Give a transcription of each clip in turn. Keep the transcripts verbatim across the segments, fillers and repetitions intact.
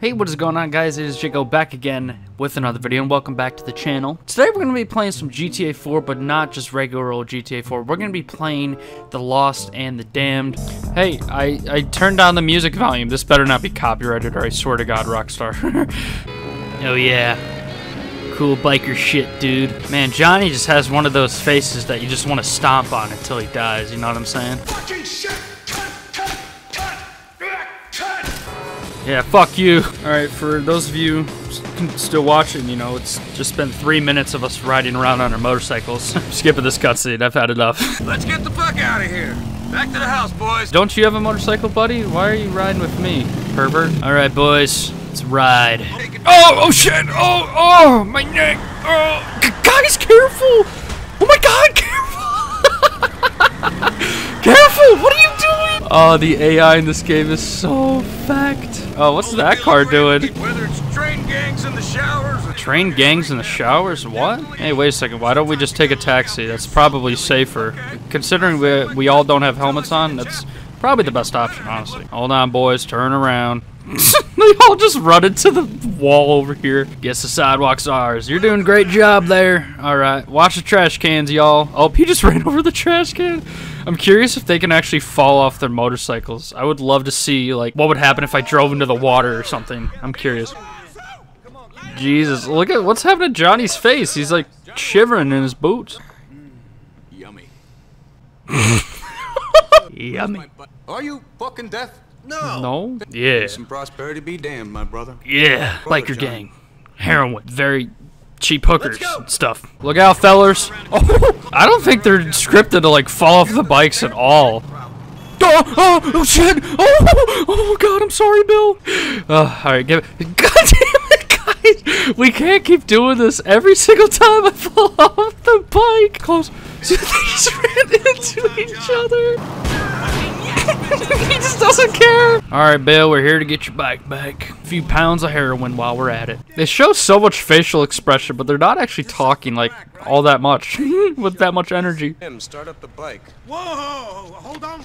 Hey, what is going on, guys? It is Jiggo back again with another video, and welcome back to the channel. Today we're going to be playing some G T A four, but not just regular old G T A four. We're going to be playing The Lost and the Damned. Hey, I, I turned down the music volume. This better not be copyrighted, or I swear to God, Rockstar. Oh yeah. Cool biker shit, dude. Man, Johnny just has one of those faces that you just want to stomp on until he dies, you know what I'm saying? Fucking shit! Yeah, fuck you. Alright, for those of you still watching, you know, it's just been three minutes of us riding around on our motorcycles. I'm skipping this cutscene, I've had enough. Let's get the fuck out of here. Back to the house, boys. Don't you have a motorcycle, buddy? Why are you riding with me, pervert? Alright, boys, let's ride. Oh, oh shit, oh, oh, my neck. Oh, guys, careful. Oh my God, careful. Careful, what are you doing? Oh, the A I in this game is so fact. Oh, what's that car doing? Whether it's train gangs in the showers. Train gangs in the showers? What? Hey, wait a second. Why don't we just take a taxi? That's probably safer. Considering we, we all don't have helmets on, that's probably the best option, honestly. Hold on, boys. Turn around. They all just run into the wall over here. Guess the sidewalk's ours. You're doing a great job there. All right, watch the trash cans, y'all. Oh, he just ran over the trash can. I'm curious if they can actually fall off their motorcycles. I would love to see, like, what would happen if I drove into the water or something. I'm curious. Jesus, look at what's happening to Johnny's face. He's, like, shivering in his boots. Yummy. Yummy. Are you fucking deaf? No. No. Yeah. Some prosperity be damned, my brother. Yeah. Biker gang, heroin, very cheap hookers and stuff. Look out, fellers! Oh, I don't think they're scripted to like fall off the bikes at all. Oh, oh, oh shit! Oh, oh God, I'm sorry, Bill. Uh, all right, give it. God damn it, guys! We can't keep doing this every single time I fall off the bike. Close. So they just ran into each other. He just doesn't care. Alright, Bill, we're here to get your bike back. A few pounds of heroin while we're at it. They show so much facial expression, but they're not actually talking, like, all that much. With that much energy. Start up the bike. Whoa, hold on.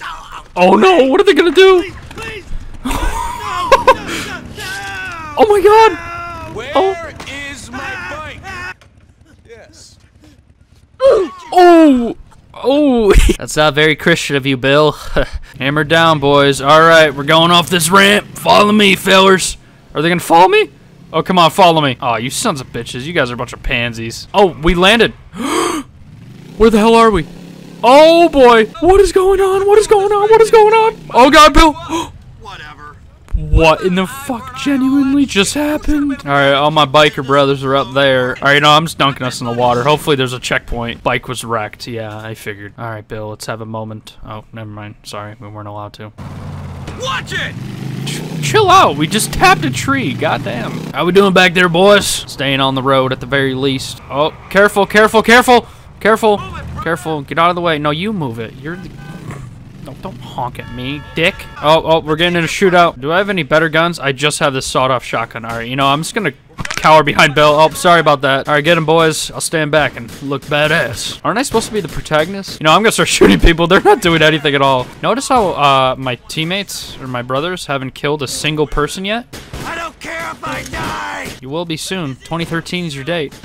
Oh, no, what are they going to do? Please, please. No, no, no, no. Oh, my God. Where oh. is my bike? Yes. Oh. Oh, that's not very Christian of you, Bill. Hammer down, boys. All right, we're going off this ramp. Follow me, fellers. Are they gonna follow me? Oh, come on, follow me. Oh, you sons of bitches. You guys are a bunch of pansies. Oh, we landed. Where the hell are we? Oh, boy. What is going on? What is going on? What is going on? Oh, God, Bill. Whatever. What in the fuck genuinely just happened? All right, all my biker brothers are up there. All right, no, I'm just dunking us in the water. Hopefully there's a checkpoint. Bike was wrecked. Yeah, I figured. All right, Bill, let's have a moment. Oh, never mind. Sorry, we weren't allowed to. Watch it! Ch- chill out. We just tapped a tree. Goddamn. How we doing back there, boys? Staying on the road at the very least. Oh, careful, careful, careful. Careful, careful. Get out of the way. No, you move it. You're the... Don't, don't honk at me, dick. Oh, oh, we're getting in a shootout. Do I have any better guns? I just have this sawed-off shotgun. All right, you know, I'm just going to cower behind Bill. Oh, sorry about that. All right, get him, boys. I'll stand back and look badass. Aren't I supposed to be the protagonist? You know, I'm going to start shooting people. They're not doing anything at all. Notice how uh, my teammates or my brothers haven't killed a single person yet? I don't care if I die. You will be soon. twenty thirteen is your date.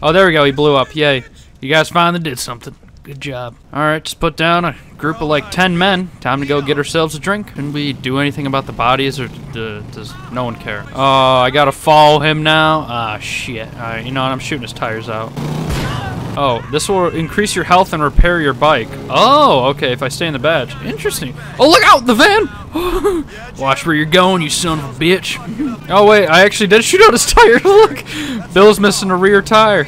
Oh, there we go. He blew up. Yay. You guys finally did something. Good job. All right, just put down a group of like ten men. Time to go get ourselves a drink. Can we do anything about the bodies, or uh, does no one care? Oh, I gotta follow him now. Ah, shit. All right, you know what? I'm shooting his tires out. Oh, this will increase your health and repair your bike. Oh, okay. If I stay in the badge, interesting. Oh, look out! The van. Watch where you're going, you son of a bitch. Oh wait, I actually did shoot out his tire. Look, Bill's missing a rear tire.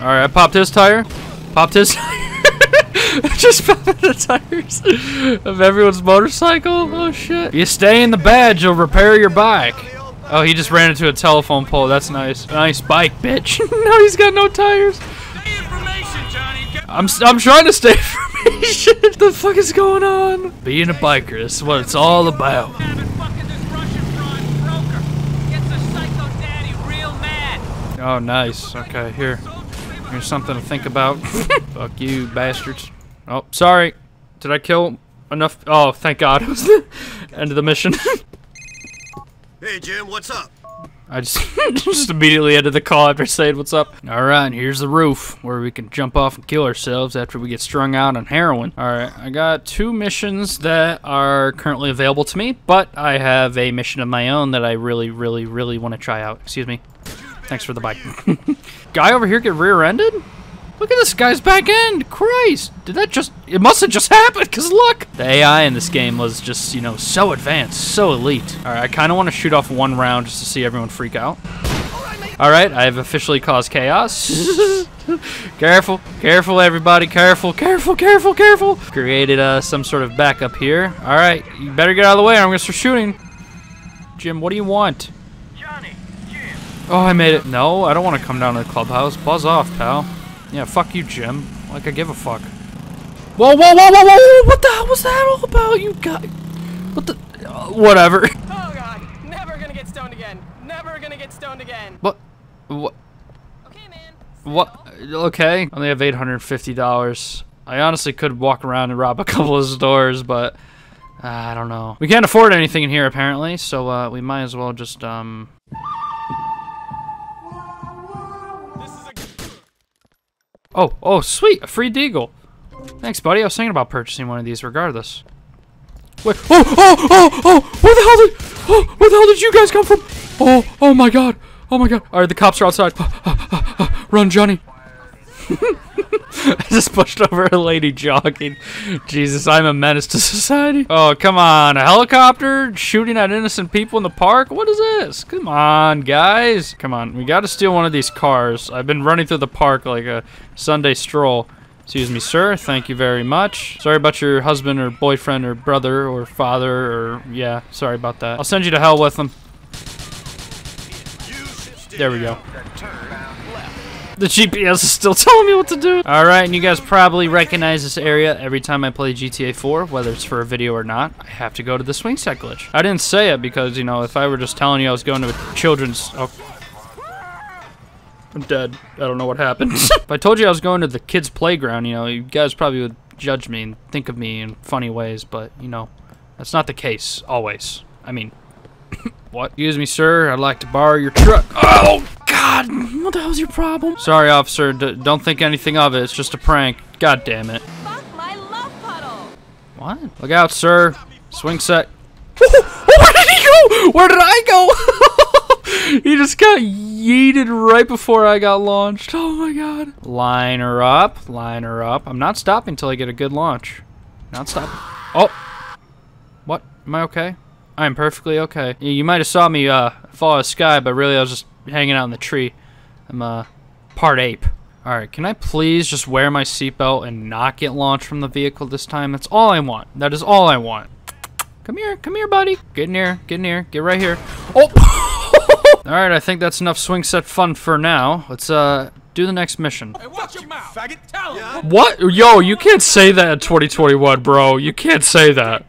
All right, I popped his tire. Popped his tire. Just popped the tires of everyone's motorcycle. Oh shit. You stay in the badge, you'll repair your bike. Oh, he just ran into a telephone pole. That's nice. Nice bike, bitch. No, he's got no tires. Stay information, Johnny. I'm, I'm trying to stay information. What the fuck is going on? Being a biker, this is what it's all about. Oh, nice. Okay, here. Here's something to think about. Fuck you, bastards. Oh, sorry. Did I kill enough? Oh, thank God. End of the mission. Hey, Jim, what's up? I just just immediately ended the call after saying what's up. Alright, here's the roof where we can jump off and kill ourselves after we get strung out on heroin. Alright, I got two missions that are currently available to me, but I have a mission of my own that I really, really, really want to try out. Excuse me. Thanks for the bike. Guy over here get rear-ended? Look at this guy's back end! Christ! Did that just... It must have just happened, because look! The A I in this game was just, you know, so advanced, so elite. Alright, I kind of want to shoot off one round just to see everyone freak out. Alright, I have officially caused chaos. Careful, careful everybody, careful, careful, careful, careful! Created uh, some sort of backup here. Alright, you better get out of the way or I'm going to start shooting. Jim, what do you want? Johnny, Jim. Oh, I made it. No, I don't want to come down to the clubhouse. Buzz off, pal. Yeah, fuck you, Jim. Like, I give a fuck. Whoa, whoa, whoa, whoa, whoa! What the hell was that all about? You got... What the... Uh, whatever. Oh, God. Never gonna get stoned again. Never gonna get stoned again. What? What? Okay, man. What? Okay. I only have eight hundred fifty dollars. I honestly could walk around and rob a couple of stores, but... Uh, I don't know. We can't afford anything in here, apparently, so uh, we might as well just, um... Oh, oh, sweet, a free Deagle. Thanks, buddy. I was thinking about purchasing one of these regardless. Wait, oh, oh, oh, oh, where the hell did, oh, where the hell did you guys come from? Oh, oh my God, oh my God. All right, the cops are outside. Ah, ah, ah, ah. Run, Johnny. I just pushed over a lady jogging. Jesus, I'm a menace to society. Oh, come on, a helicopter shooting at innocent people in the park? What is this? Come on, guys. Come on, we gotta steal one of these cars. I've been running through the park like a Sunday stroll. Excuse me, sir, thank you very much. Sorry about your husband or boyfriend or brother or father or, yeah, sorry about that. I'll send you to hell with them. There we go. The G P S is still telling me what to do. All right, and you guys probably recognize this area every time I play G T A four, whether it's for a video or not. I have to go to the swing set glitch. I didn't say it because, you know, if I were just telling you I was going to a children's... Oh. I'm dead. I don't know what happened. If I told you I was going to the kids' playground, you know, you guys probably would judge me and think of me in funny ways, but, you know, that's not the case, always. I mean, what? Excuse me, sir, I'd like to borrow your truck. Oh! God, what the hell's your problem? Sorry, officer, D don't think anything of it. It's just a prank. God damn it. Fuck my love puddle. What? Look out, sir. Swing set. Where did he go? Where did I go? He just got yeeted right before I got launched. Oh my God. Line her up. Line her up. I'm not stopping until I get a good launch. Not stopping. Oh. What? Am I okay? I am perfectly okay. You might have saw me uh, fall out of the sky, but really I was just hanging out in the tree. I'm a part ape. Alright, can I please just wear my seatbelt and not get launched from the vehicle this time? That's all I want. That is all I want. Come here, come here, buddy. Get in here, get in here, get right here. Oh! Alright, I think that's enough swing set fun for now. Let's uh do the next mission. Hey, watch your mouth, faggot. Tell him. What? Yo, you can't say that in twenty twenty-one, bro. You can't say that.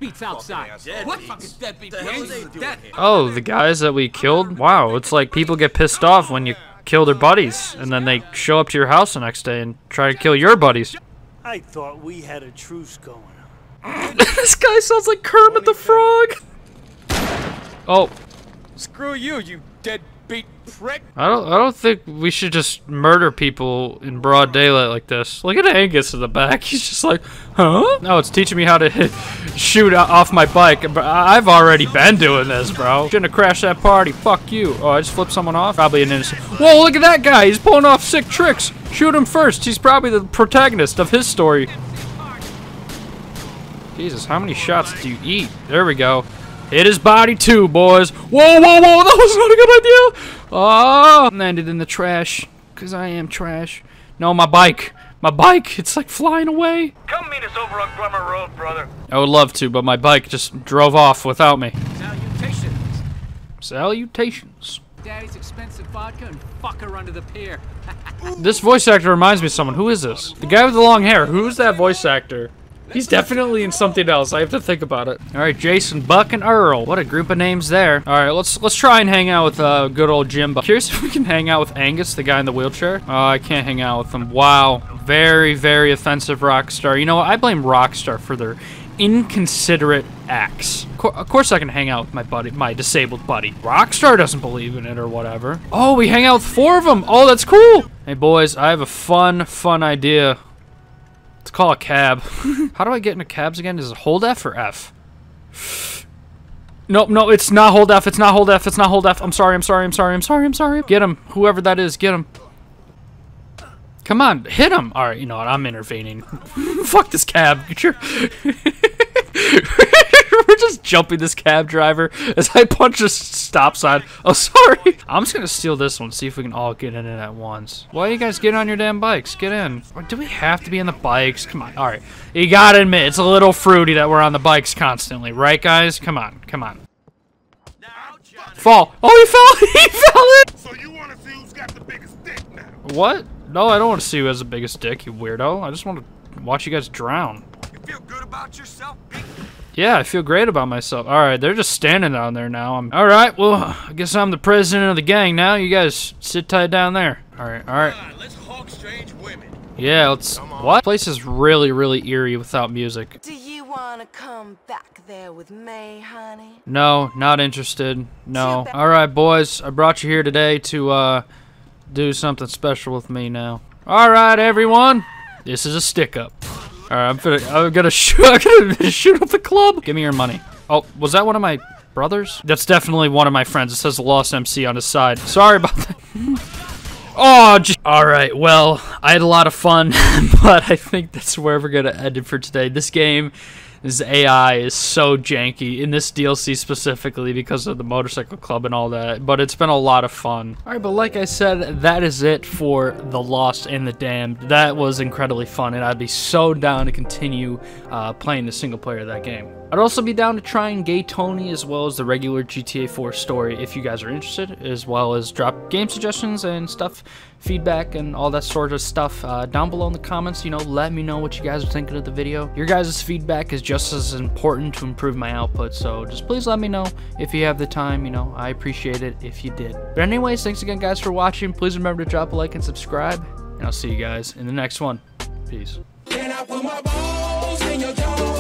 Oh, the guys that we killed? Wow, it's like people get pissed off when you kill their buddies, and then they show up to your house the next day and try to kill your buddies. I thought we had a truce going on. This guy sounds like Kermit the Frog. Oh. Screw you, you dead big prick. I don't I don't think we should just murder people in broad daylight like this. Look at Angus in the back. He's just like, huh? No, it's teaching me how to hit, shoot off my bike. I've already been doing this, bro. Shouldn't have crashed that party. Fuck you. Oh, I just flipped someone off. Probably an innocent. Whoa, look at that guy. He's pulling off sick tricks. Shoot him first. He's probably the protagonist of his story. Jesus, how many shots do you eat? There we go. Hit his body too, boys. Whoa, whoa, whoa, that was not a good idea. Oh, landed in the trash, because I am trash. No, my bike. My bike, it's like flying away. Come meet us over on Grummer Road, brother. I would love to, but my bike just drove off without me. Salutations. Salutations. Daddy's expensive vodka and fuck her under the pier. This voice actor reminds me of someone. Who is this? The guy with the long hair. Who's that voice actor? He's definitely in something else. I have to think about it. All right, Jason, Buck, and Earl. What a group of names there. All right, let's let's try and hang out with uh, good old Jim. But curious if we can hang out with Angus, the guy in the wheelchair. Oh, I can't hang out with him. Wow, very, very offensive, Rockstar. You know what? I blame Rockstar for their inconsiderate acts. Co of course I can hang out with my buddy, my disabled buddy. Rockstar doesn't believe in it or whatever. Oh, we hang out with four of them. Oh, that's cool. Hey boys, I have a fun, fun idea. Let's call a cab. How do I get into cabs again? Is it hold F or F? Nope, no, it's not hold F. It's not hold F. It's not hold F. I'm sorry, I'm sorry, I'm sorry, I'm sorry, I'm sorry. Get him. Whoever that is, get him. Come on, hit him. All right, you know what? I'm intervening. Fuck this cab. We're just jumping this cab driver as I punch a stop sign. Oh, sorry. I'm just gonna steal this one, see if we can all get in it at once. Why are you guys getting on your damn bikes? Get in. Or do we have to be on the bikes? Come on, all right. You gotta admit, it's a little fruity that we're on the bikes constantly, right guys? Come on, come on. Now, fall. Oh, he fell, he fell in. So you wanna see who's got the biggest dick now? What? No, I don't wanna see who has the biggest dick, you weirdo. I just wanna watch you guys drown. You feel good about yourself, big? Yeah, I feel great about myself. All right, they're just standing down there now. I'm, all right, well, I guess I'm the president of the gang now. You guys sit tight down there. All right, all right. All right, let's hog strange women. Yeah, let's... What? This place is really, really eerie without music. Do you want to come back there with me, honey? No, not interested. No. All right, boys, I brought you here today to uh, do something special with me now. All right, everyone, this is a stick-up. All right, I'm gonna, I'm gonna shoot, I'm gonna shoot up the club. Give me your money. Oh, was that one of my brothers? That's definitely one of my friends. It says Lost M C on his side. Sorry about that. Oh, geez. All right, well, I had a lot of fun, but I think that's where we're gonna end it for today. This game, this A I is so janky in this D L C specifically because of the motorcycle club and all that, but it's been a lot of fun. All right, but like I said, that is it for The Lost and the Damned. That was incredibly fun, and I'd be so down to continue uh, playing the single player of that game. I'd also be down to trying Gay Tony as well as the regular G T A four story if you guys are interested, as well as drop game suggestions and stuff, feedback and all that sort of stuff uh, down below in the comments. You know, let me know what you guys are thinking of the video. Your guys' feedback is just as important to improve my output, so just please let me know if you have the time. You know, I appreciate it if you did. But anyways, thanks again guys for watching. Please remember to drop a like and subscribe, and I'll see you guys in the next one. Peace. Can I put my balls in your jaw?